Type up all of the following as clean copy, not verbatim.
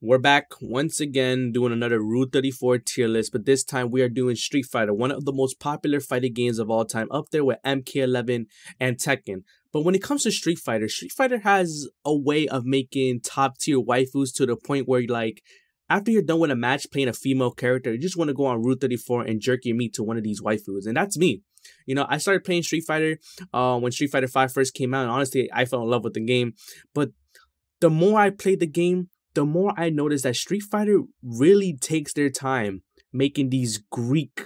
We're back once again doing another Rule 34 tier list, but this time we are doing Street Fighter, one of the most popular fighting games of all time, up there with MK11 and Tekken. But when it comes to Street Fighter has a way of making top tier waifus to the point where, like, after you're done with a match playing a female character, you just want to go on Rule 34 and jerk your meat to one of these waifus, and that's me. You know, I started playing Street Fighter when Street Fighter 5 first came out, and honestly, I fell in love with the game. But the more I played the game, the more I noticed that Street Fighter really takes their time making these Greek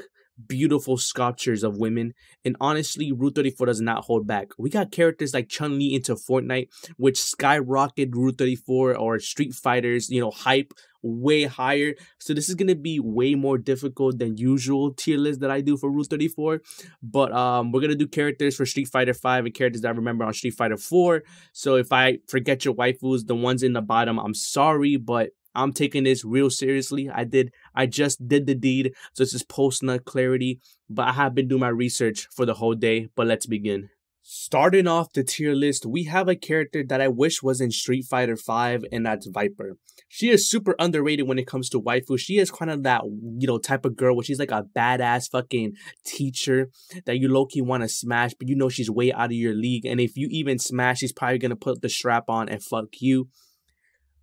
beautiful sculptures of women. And honestly, Rule 34 does not hold back. We got characters like Chun-Li into Fortnite, which skyrocketed Rule 34 or Street Fighter's, you know, hype way higher. So this is going to be way more difficult than usual tier list that I do for Rule 34. But we're going to do characters for Street Fighter 5 and characters that I remember on Street Fighter 4. So if I forget your waifus, the ones in the bottom, I'm sorry, but I'm taking this real seriously. I just did the deed. So this is post-nut clarity, but I have been doing my research for the whole day, but let's begin. Starting off the tier list, we have a character that I wish was in Street Fighter 5, and that's Viper. She is super underrated when it comes to waifu. She is kind of that, you know, type of girl where she's like a badass fucking teacher that you low-key want to smash, but you know she's way out of your league. And if you even smash, she's probably going to put the strap on and fuck you.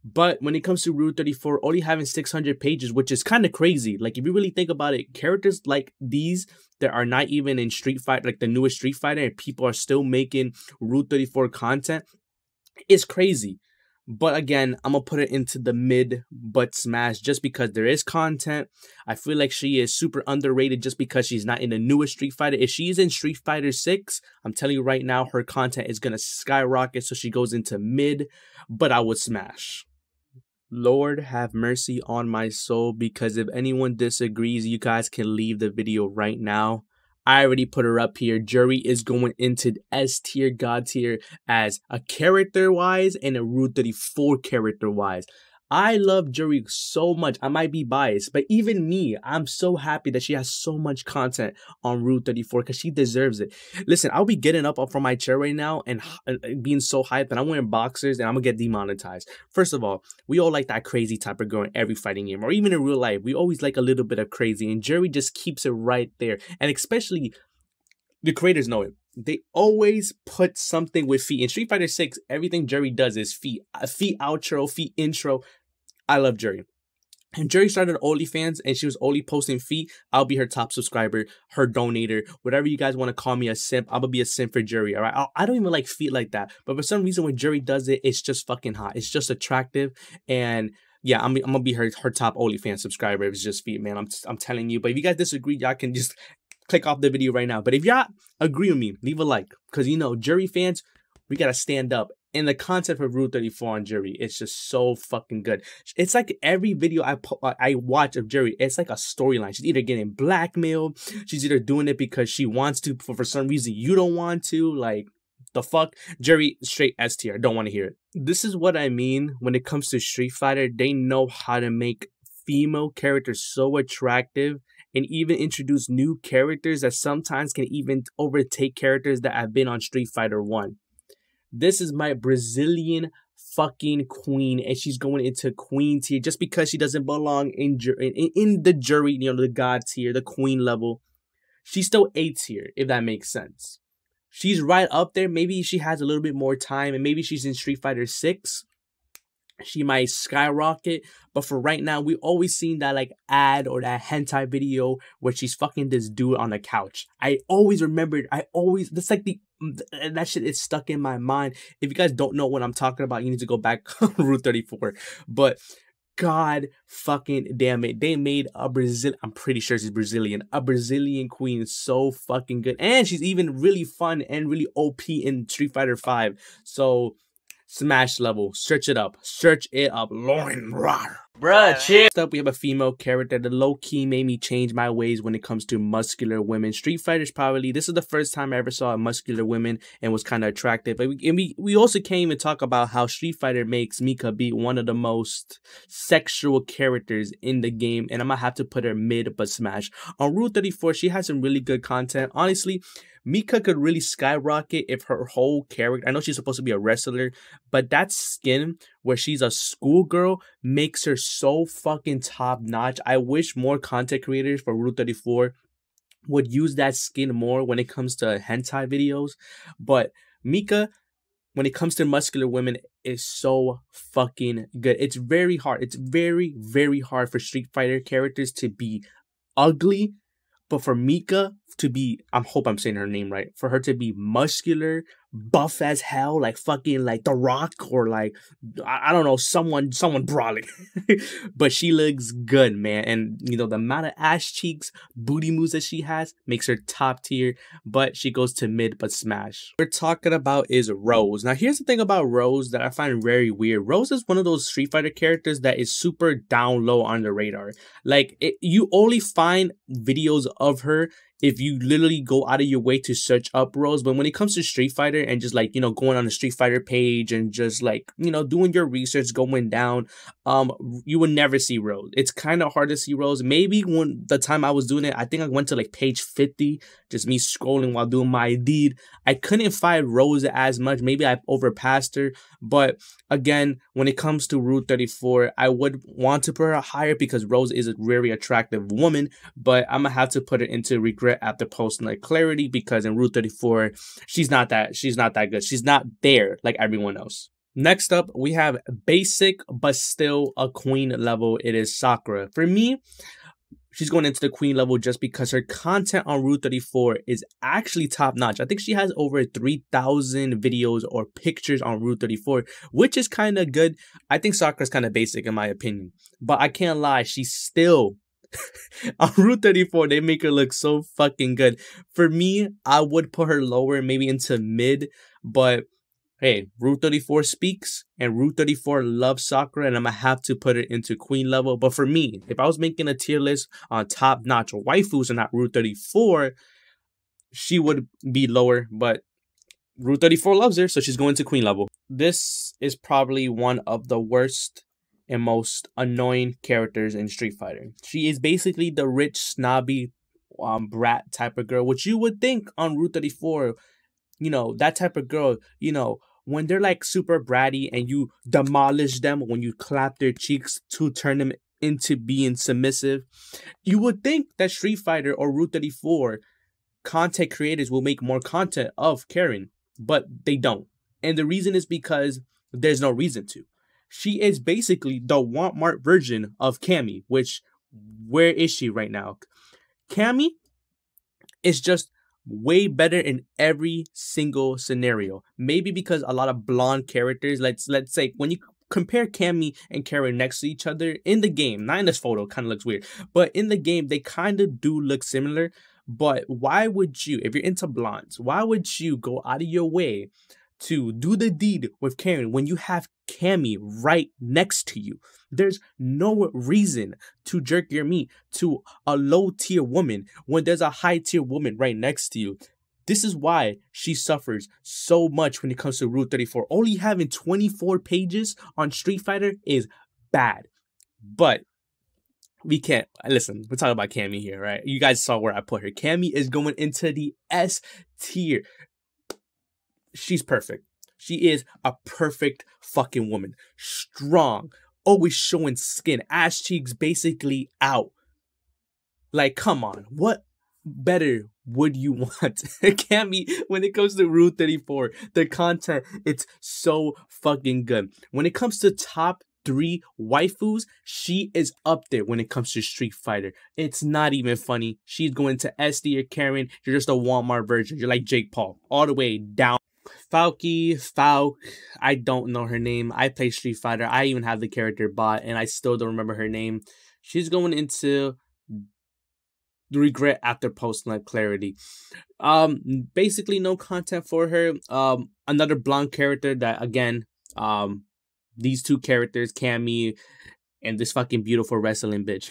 But when it comes to Rule 34, only having 600 pages, which is kind of crazy. Like, if you really think about it, characters like these that are not even in Street Fighter, like the newest Street Fighter, and people are still making Rule 34 content, is crazy. But again, I'm going to put it into the mid but smash just because there is content. I feel like she is super underrated just because she's not in the newest Street Fighter. If she's in Street Fighter 6, I'm telling you right now, her content is going to skyrocket. So she goes into mid, but I would smash. Lord have mercy on my soul, because if anyone disagrees, you guys can leave the video right now. I already put her up here. Juri is going into S tier, God tier, as a character wise and a Rule 34 character wise. I love Juri so much. I might be biased, but even me, I'm so happy that she has so much content on Rule 34 because she deserves it. Listen, I'll be getting up from my chair right now and being so hyped, and I'm wearing boxers, and I'm going to get demonetized. First of all, we all like that crazy type of girl in every fighting game, or even in real life. We always like a little bit of crazy, and Juri just keeps it right there. And especially, the creators know it. They always put something with feet. In Street Fighter 6, everything Juri does is feet. Feet outro, feet intro. I love Juri. And Juri started OnlyFans, and she was only posting feet. I'll be her top subscriber, her donator, whatever you guys want to call me, a simp. I'm going to be a simp for Juri, all right? I don't even like feet like that. But for some reason, when Juri does it, it's just fucking hot. It's just attractive. And yeah, I'm going to be her top OnlyFans subscriber. It's just feet, man. I'm telling you. But if you guys disagree, y'all can just click off the video right now. But if y'all agree with me, leave a like. Because, you know, Juri fans, we got to stand up. And the concept of Rule 34 on Juri, it's just so fucking good. It's like every video I watch of Juri, it's like a storyline. She's either getting blackmailed, she's either doing it because she wants to, but for some reason you don't want to. Like, the fuck? Juri, straight S tier. I don't want to hear it. This is what I mean when it comes to Street Fighter. They know how to make female characters so attractive and even introduce new characters that sometimes can even overtake characters that have been on Street Fighter 1. This is my Brazilian fucking queen, and she's going into queen tier just because she doesn't belong in the Juri, you know, the God tier, the queen level. She's still A tier, if that makes sense. She's right up there. Maybe she has a little bit more time, and maybe she's in Street Fighter 6. She might skyrocket, but for right now, we always seen that like ad or that hentai video where she's fucking this dude on the couch. I always remembered. That's like the, and that shit is stuck in my mind. If you guys don't know what I'm talking about, you need to go back Rule 34. But God fucking damn it, they made a I'm pretty sure she's Brazilian. A Brazilian queen is so fucking good, and she's even really fun and really OP in Street Fighter 5. So smash level. Search it up. Search it up. Lauren Rar. Bruh, chill. Next up, we have a female character that low-key made me change my ways when it comes to muscular women. Street Fighters probably. This is the first time I ever saw a muscular woman and was kind of attractive. But we also can't even talk about how Street Fighter makes Mika be one of the most sexual characters in the game. And I'm going to have to put her mid but smash. On Rule 34, she has some really good content. Honestly, Mika could really skyrocket if her whole character, I know she's supposed to be a wrestler, but that skin where she's a schoolgirl makes her so fucking top notch. I wish more content creators for Rule 34 would use that skin more when it comes to hentai videos. But Mika, when it comes to muscular women, is so fucking good. It's very hard. It's very, very hard for Street Fighter characters to be ugly. But for Mika to be, I hope I'm saying her name right, for her to be muscular, buff as hell, like fucking like The Rock or like, I don't know, someone brawling. But she looks good, man. And, you know, the amount of ass cheeks, booty moves that she has makes her top tier, but she goes to mid but smash. What we're talking about is Rose. Now, here's the thing about Rose that I find very weird. Rose is one of those Street Fighter characters that is super down low on the radar. Like, you only find videos of her if you literally go out of your way to search up Rose. But when it comes to Street Fighter and just like, you know, going on the Street Fighter page and just like, you know, doing your research, going down, you will never see Rose. It's kind of hard to see Rose. Maybe when the time I was doing it, I think I went to like page 50, just me scrolling while doing my deed. I couldn't find Rose as much. Maybe I overpassed her. But again, when it comes to Rule 34, I would want to put her higher because Rose is a very attractive woman, but I'm gonna have to put her into regret after posting like clarity, because in Rule 34 she's not that good. She's not there like everyone else. Next up, we have basic but still a queen level. It is Sakura. For me, she's going into the queen level just because her content on Rule 34 is actually top notch. I think she has over 3,000 videos or pictures on Rule 34, which is kind of good. I think Sakura's kind of basic in my opinion, but I can't lie, she's still on Route 34, they make her look so fucking good. For me, I would put her lower, maybe into mid, but hey, Route 34 speaks, and Route 34 loves Sakura, and I'm gonna have to put her into queen level. But for me, if I was making a tier list on top notch waifus and not Route 34, she would be lower, but Route 34 loves her, so she's going to queen level. This is probably one of the worst and most annoying characters in Street Fighter. She is basically the rich, snobby, brat type of girl, which you would think on Route 34, you know, that type of girl, you know, when they're like super bratty and you demolish them, when you clap their cheeks to turn them into being submissive, you would think that Street Fighter or Route 34 content creators will make more content of Karin, but they don't. And the reason is because there's no reason to. She is basically the Walmart version of Cammy, which, where is she right now? Cammy is just way better in every single scenario. Maybe because a lot of blonde characters, let's say, when you compare Cammy and Karin next to each other in the game, not in this photo, kind of looks weird, but in the game, they kind of do look similar. But why would you, if you're into blondes, why would you go out of your way to do the deed with Karin when you have Cammy right next to you? There's no reason to jerk your meat to a low tier woman when there's a high tier woman right next to you. This is why she suffers so much when it comes to Rule 34. Only having 24 pages on Street Fighter is bad. But we can't, listen, we're talking about Cammy here, right? You guys saw where I put her. Cammy is going into the S tier. She's perfect. She is a perfect fucking woman. Strong, always showing skin, ass cheeks basically out. Like, come on, what better would you want? Cammy, when it comes to Rule 34, the content, it's so fucking good. When it comes to top 3 waifus, she is up there when it comes to Street Fighter. It's not even funny. She's going to SD or Karin. You're just a Walmart version. You're like Jake Paul, all the way down. Falk, I don't know her name. I play Street Fighter. I even have the character bot, and I still don't remember her name. She's going into regret after posting like clarity. Basically no content for her. Another blonde character that, again, these two characters, Cammy and this fucking beautiful wrestling bitch,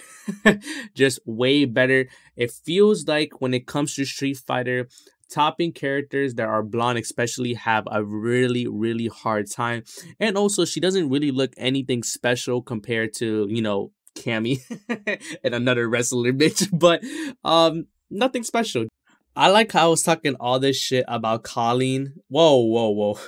just way better. It feels like when it comes to Street Fighter, topping characters that are blonde especially have a really, really hard time. And also, she doesn't really look anything special compared to, you know, Cammy and another wrestler bitch, but nothing special. I like how I was talking all this shit about Colleen. Whoa, whoa, whoa.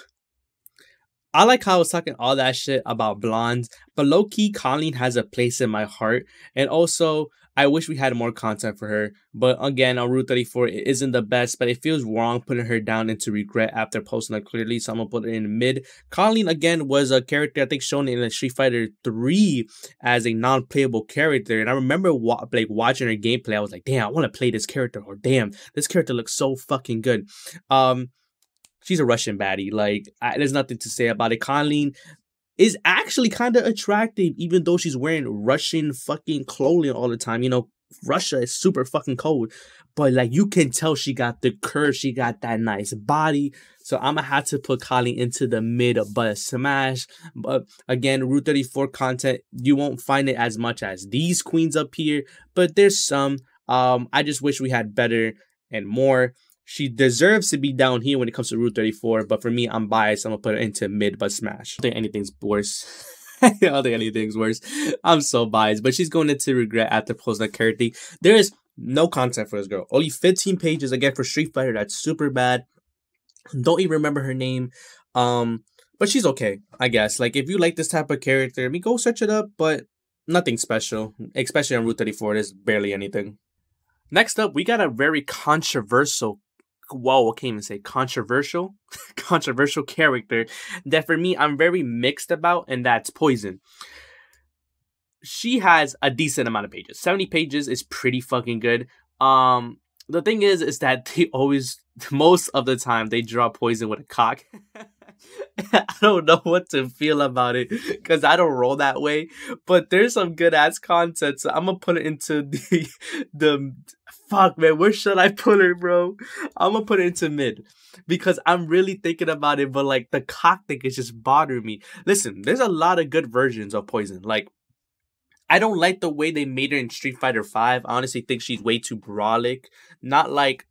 I like how I was talking all that shit about blondes, but low-key, Colleen has a place in my heart. And also, I wish we had more content for her. But again, on Route 34, it isn't the best, but it feels wrong putting her down into regret after posting her clearly, so I'm going to put it in mid. Colleen, again, was a character I think shown in Street Fighter 3 as a non-playable character. And I remember watching her gameplay. I was like, damn, I want to play this character. Or damn, this character looks so fucking good. She's a Russian baddie. Like, there's nothing to say about it. Colleen is actually kind of attractive, even though she's wearing Russian fucking clothing all the time. You know, Russia is super fucking cold. But, like, you can tell she got the curve. She got that nice body. So, I'm going to have to put Colleen into the mid but smash. But, again, Route 34 content, you won't find it as much as these queens up here. But there's some. I just wish we had better and more. She deserves to be down here when it comes to Route 34, but for me, I'm biased. I'm gonna put her into mid but smash. I don't think anything's worse. I don't think anything's worse. I'm so biased, but she's going into regret after posting that character. There is no content for this girl. Only 15 pages again for Street Fighter. That's super bad. Don't even remember her name. But she's okay, I guess. Like, if you like this type of character, I mean, go search it up. But nothing special, especially on Route 34. There's barely anything. Next up, we got a very controversial. Whoa, I can't even say controversial. Controversial character that for me I'm very mixed about, and that's Poison. She has a decent amount of pages. 70 pages is pretty fucking good. The thing is that they always, most of the time, they draw Poison with a cock. I don't know what to feel about it because I don't roll that way, but there's some good ass content, so I'm gonna put it into the fuck, man, where should I put her, bro? I'm gonna put it into mid because I'm really thinking about it, but like the cock thing is just bothering me. Listen, there's a lot of good versions of Poison. Like, I don't like the way they made her in Street Fighter 5. I honestly think she's way too brawlic. Not like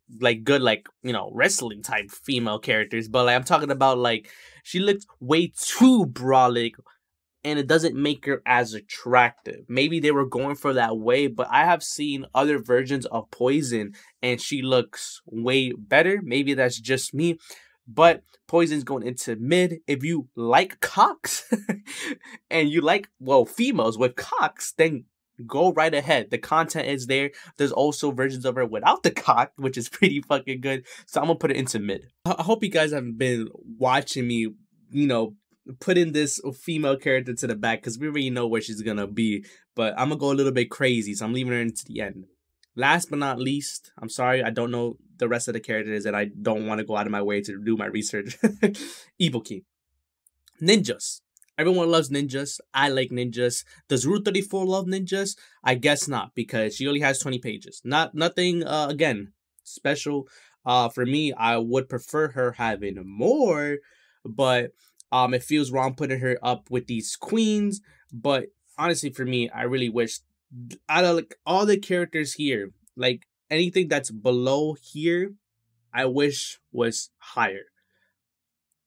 good, like, you know, wrestling type female characters. But like, I'm talking about, like, she looks way too brawlic. And it doesn't make her as attractive. Maybe they were going for that way. But I have seen other versions of Poison. And she looks way better. Maybe that's just me. But Poison's going into mid. If you like cocks and you like, well, females with cocks, then go right ahead. The content is there. There's also versions of her without the cock, which is pretty fucking good. So I'm going to put it into mid. I hope you guys have been watching me, you know, putting this female character to the back because we already know where she's going to be. But I'm going to go a little bit crazy. So I'm leaving her into the end. Last but not least, I'm sorry, I don't know the rest of the characters and I don't want to go out of my way to do my research. Ibuki. Ninjas. Everyone loves ninjas. I like ninjas. Does Route 34 love ninjas? I guess not, because she only has 20 pages. Nothing, again, special. For me, I would prefer her having more, but it feels wrong putting her up with these queens. But honestly, for me, I really wish out of like all the characters here, like anything that's below here, I wish was higher.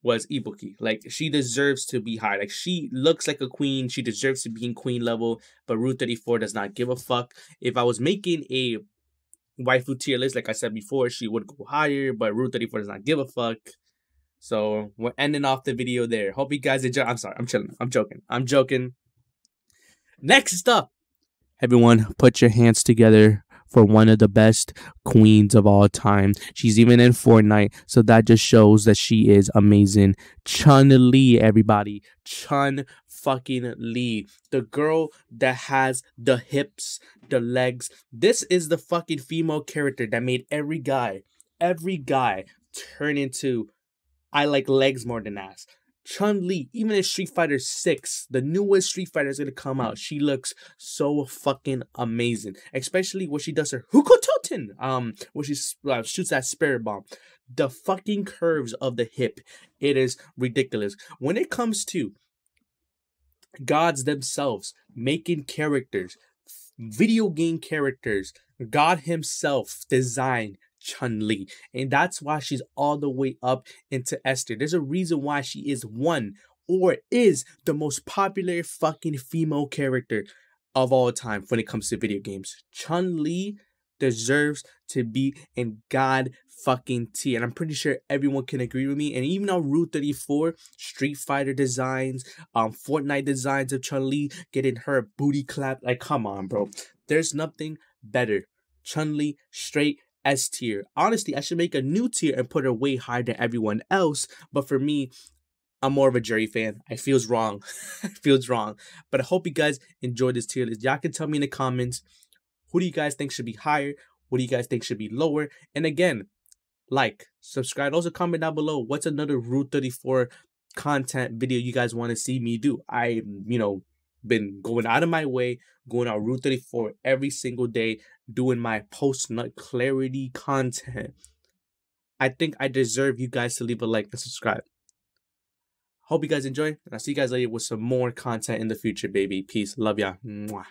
Was Ibuki. Like, she deserves to be high. Like, she looks like a queen. She deserves to be in queen level. But Route 34 does not give a fuck. If I was making a waifu tier list, like I said before, she would go higher. But Route 34 does not give a fuck. So we're ending off the video there. Hope you guys enjoy. I'm sorry. I'm chilling. I'm joking. I'm joking. Next up. Everyone, put your hands together for one of the best queens of all time. She's even in Fortnite, so that just shows that she is amazing. Chun-Li, everybody. Chun-fucking-Li. The girl that has the hips, the legs. This is the fucking female character that made every guy turn into, I like legs more than ass. Chun-Li, even in Street Fighter 6, the newest Street Fighter is going to come out. She looks so fucking amazing. Especially when she does her Hukototen, when she shoots that spirit bomb. The fucking curves of the hip, it is ridiculous. When it comes to gods themselves, making characters, video game characters, God himself designed Chun-Li, and that's why she's all the way up into S tier. There's a reason why she is one or is the most popular fucking female character of all time when it comes to video games. Chun-Li deserves to be in God-fucking-tier. And I'm pretty sure everyone can agree with me. And even on Route 34, Street Fighter designs, Fortnite designs of Chun-Li getting her booty clapped. Like, come on, bro. There's nothing better. Chun-Li, straight S-tier. Honestly, I should make a new tier and put her way higher than everyone else. But for me, I'm more of a Juri fan. It feels wrong. It feels wrong. But I hope you guys enjoyed this tier list. Y'all can tell me in the comments, who do you guys think should be higher? What do you guys think should be lower? And again, like, subscribe. Also comment down below, what's another Route 34 content video you guys want to see me do? I, you know, been going out of my way, going on Route 34 every single day, doing my post-nut clarity content. I think I deserve you guys to leave a like and subscribe. Hope you guys enjoy, and I'll see you guys later with some more content in the future, baby. Peace. Love ya. Mwah.